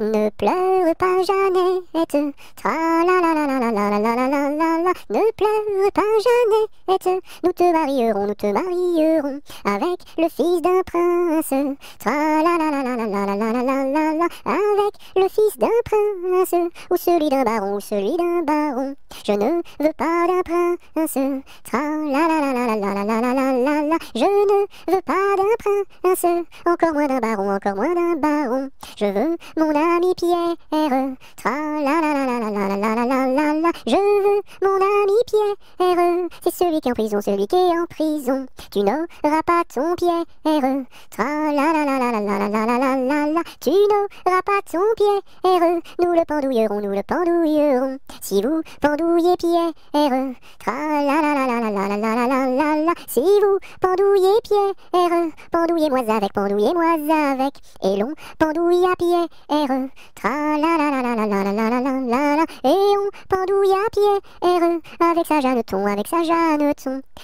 Ne pleure pas Jeannette, tra la la la la la la la la la la la. Ne pleure pas Jeannette, nous te marierons avec le fils d'un prince. Tra la la la la la la la la la la. Avec le fils d'un prince ou celui d'un baron ou celui d'un baron. Je ne veux pas d'un prince. Tra la la la la la la la la la la. Je ne veux pas d'un prince, encore moins d'un baron, encore moins d'un baron. Je veux mon ami Pierre, tra la la la la la la la la la la. Je veux mon ami Pierre, c'est celui qui est en prison, celui qui est en prison. Tu n'auras pas ton Pierre, tra la la la la la la la la la la. Tu n'auras pas ton Pierre, nous le pendouillerons. Si vous pendouillez Pierre, tra la la la la la la la la la. Si vous pendouillez Pierre, pendouillez-moi avec, et l'on pendouille à Pierre. Tra la la la la la la la la la la. Et on pendouille à Pierre avec sa Jeanneton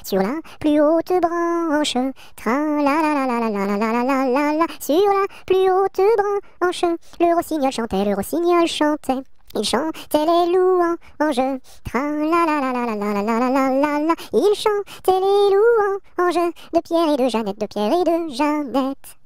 sur la plus haute branche. Tra la la la la la la la la la la. Sur la plus haute branche, le rossignol chantait, le rossignol chantait. Il chantait les louanges, tra la la la la la la la la la la. Il chantait les louanges de Pierre et de Jeannette, de Pierre et de Jeannette.